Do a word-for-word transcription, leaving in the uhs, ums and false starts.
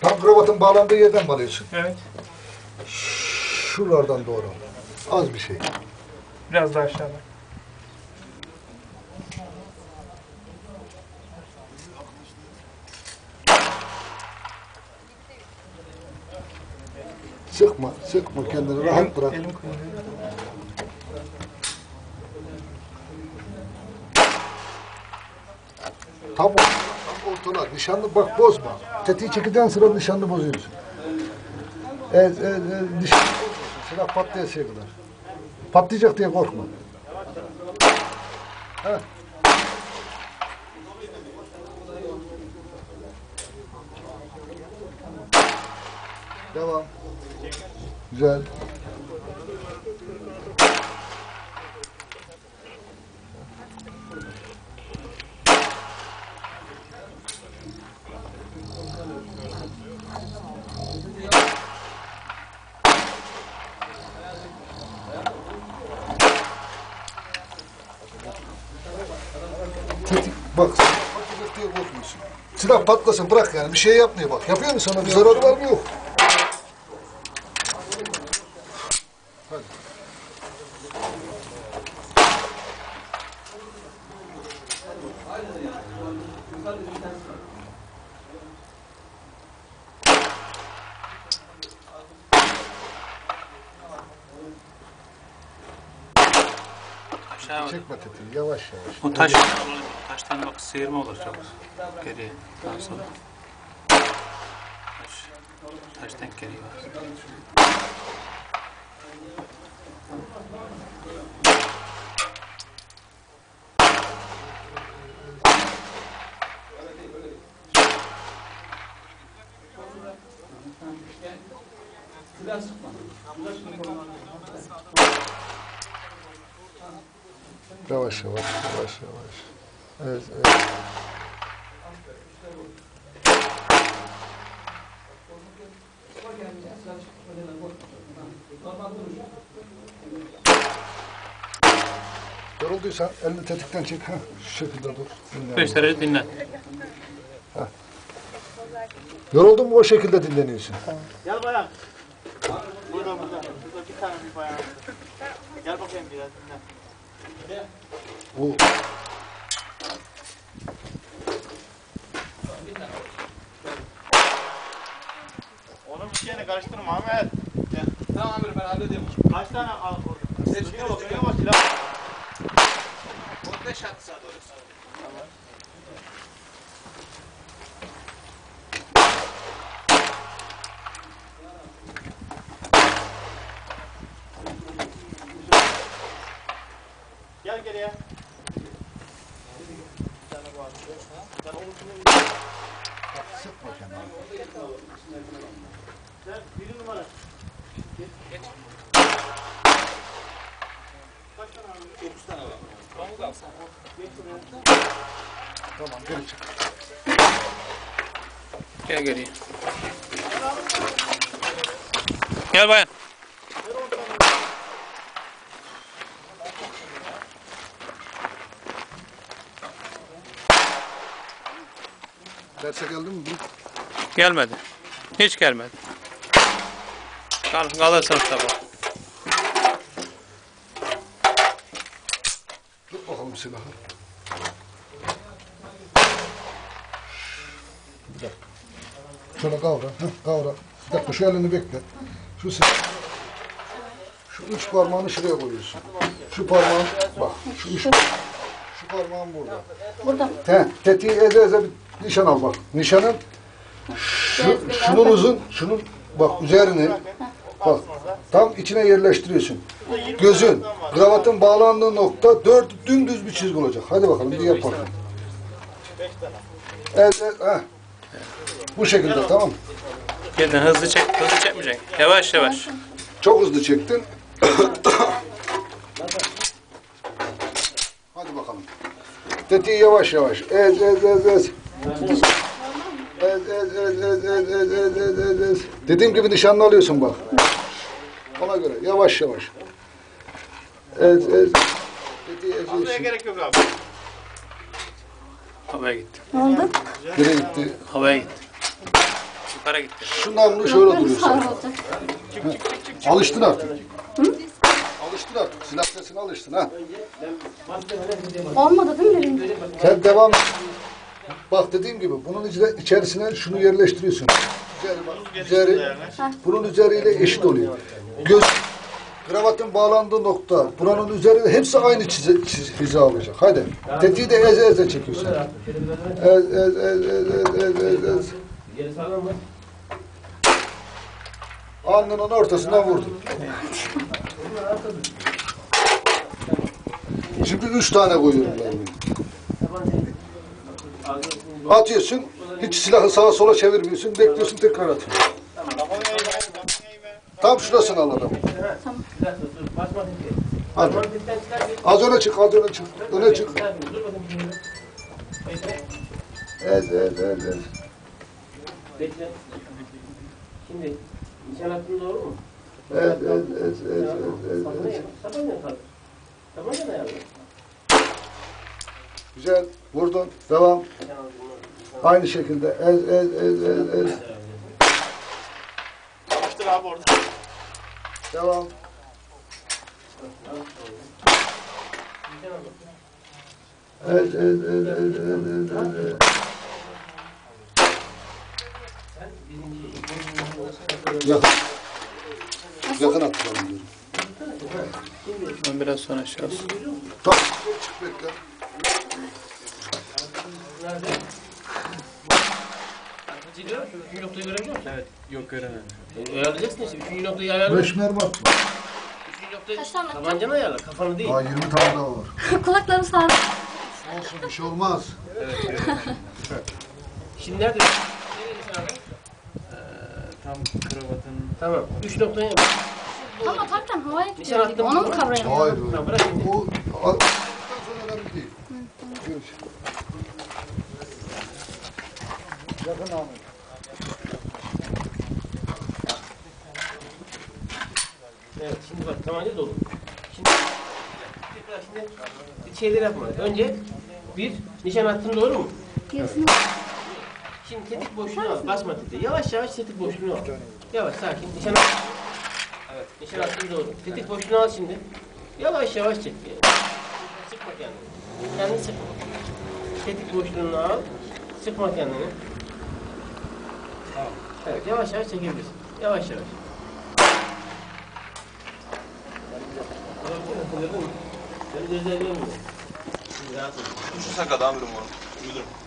Tam kravatın bağlandığı yerden bağlıyorsun. Evet. Şuralardan doğru. Az bir şey. Biraz daha aşağıda. Sıkma, sıkma kendini, elim, rahat bırak. Elim tam ortalar, nişanlı bak bozma. Tetiği çekildiğin sıra nişanlı bozuyorsun. E, e, e, nişanlı bozmasın, silah patlayasıya kadar. Patlayacak diye korkma. Heh. Devam. Güzel. Bak, diye korkmuyorsun. Silah patlasın, bırak yani, bir şey yapmıyor bak. Yapıyor mu sana? Bir zararı var mı? Yok. Hadi. Aşağı çekme tetiği, yavaş yavaş. Bu taş, taştan bak sıyırma olur çok. Geriye, daha sonra. Taş, taştan geriye var. Silah sıkma. Yavaş yavaş, yavaş yavaş. Evet, evet. Yorulduysan elini tetikten çek. Heh, şu şekilde dur. Beş derece dinlen. Heh. Yoruldun mu o şekilde dinleniyorsun. Gel bayan. Burada, burada. Burada bir tane bir bayan. Gel bakayım biraz dinlen. Bu oğlum bir şeyine karıştırma Ahmet. Tamam amirim, ben halledeyim. Kaç tane al orada? Seçkine bak, seçkine bak silah. Orada şartı sağa doğru. Tamam. Gel geriye. Sıkma kendini. Sen bir numara. Geç. Geç. Kaç tane abi? dokuz tane var. Pamuk al sen. Geç şuraya. Tamam, geri çık. Gel geriye. Gel bayan. Derse geldi mi? Gelmedi. Hiç gelmedi. Kal, kalırsınız sabah. Tut bakalım silahı. Bir dakika. Şöyle kavra. Heh, kavra. Bir dakika, şu elini bekle. Şu silahı. Şu üç parmağını şuraya koyuyorsun. Şu parmağın, bak. Şu üç parmağın. Şu parmağın burada. Burada mı? He. Tetiği eze eze bir... Nişan al bak. Nişanın şu, şunun uzun, şunun bak üzerine bak tam içine yerleştiriyorsun. Gözün, kravatın bağlandığı nokta dört dümdüz bir çizgi olacak. Hadi bakalım bir yap bakalım. Evet, evet, heh. Bu şekilde, tamam mı? Gelin, hızlı çek, hızlı çekmeyecek. Yavaş yavaş. Çok hızlı çektin. Hadi bakalım. Tetiği yavaş yavaş. Ez ez ez ez. Ez ez ez ez ez ez ez ez ez. Dediğim gibi nişanlı alıyorsun bak. Ona göre yavaş yavaş. Ez ez. Tetiği eziyorsun. Havaya gerek yok abi. Havaya gitti. Ne oldu? Nereye gitti? Havaya gitti. Traklara gitti. Şundan bunu şöyle duruyor sonra. Alıştın artık. Hı? Alıştın artık. Silah sesine alıştın ha. Olmadı değil mi dediğim? Sen devam et. Bak dediğim gibi bunun içerisine şunu yerleştiriyorsun. Üzeri, üzeri, bunun üzeriyle eşit oluyor. Göz, kravatın bağlandığı nokta, buranın üzeri hepsi aynı çize, çiz, hiza alacak. Hadi. Tetiği de eze eze çekiyorsun. Ez, ez, ez, ez, ez, ez, ez. Alnının ortasından vurdum. Şimdi üç tane koyuyorum ben. Atıyorsun, hiç silahı sağa sola çevirmiyorsun, bekliyorsun tekrar atıyorsun. Tam şurasını al adamı. Hadi. Az öne çık, az öne çık, öne çık. Ez, ez, ez, ez. Bekle. Şimdi nişan attığın doğru mu? Evet, evet, evet, evet, evet, evet. Sapanı yapalım, sapanı yapalım. Sapanı yapalım. Güzel, vurdun, devam. Aynı şekilde, ez, ez, ez, ez, ez. Kavuştur abi orada. Devam. Ez, ez, ez, ez, ez, ez, ez. Yakın. Yakın atlayalım diyorum. Ben biraz sonra aşağı olsun. Tamam. Çık bekle. Üçüncü noktayı görebiliyor musun? Evet. Yok göremem. Ayarlayacaksın işte. Üçüncü noktayı ayarlayalım. Beş mermi atma. Üçüncü noktayı tabancanı ayarla. Kafanı değil. Daha yirmi tane daha var. Kulaklarım sağlam. Olsun bir şey olmaz. Evet. Evet. Şimdi nerede? Nereye abi? Tam kravatın... Tamam, üç noktaya bak. Tam atarken havaya tutuyor gibi, onu mu kavrayalım? Hayır, tamam, bırak şimdi. Bu... Attıktan sonra önemli değil. Görüş. Yakın alın. Evet, şimdi bak, tabanca dolu. Şimdi... Şimdi... Bir şeyleri yapma. Önce... Bir, nişan attın doğru mu? Gerisini... Şimdi tetik boşluğunu al, basma tetiği. Yavaş yavaş tetik boşluğunu al. Yavaş, sakin. Nişan al. Evet, nişan attın doğru. Tetik boşluğunu al şimdi. Yavaş yavaş çek. Sıkma kendini. Kendini sıkma. Tetik boşluğunu al. Sıkma kendini. Evet, yavaş yavaş çekebilirsin. Yavaş yavaş. Gördün mü? Gördün mü? Rahat ol. Düşünsen kadar amirim var. Müdürüm.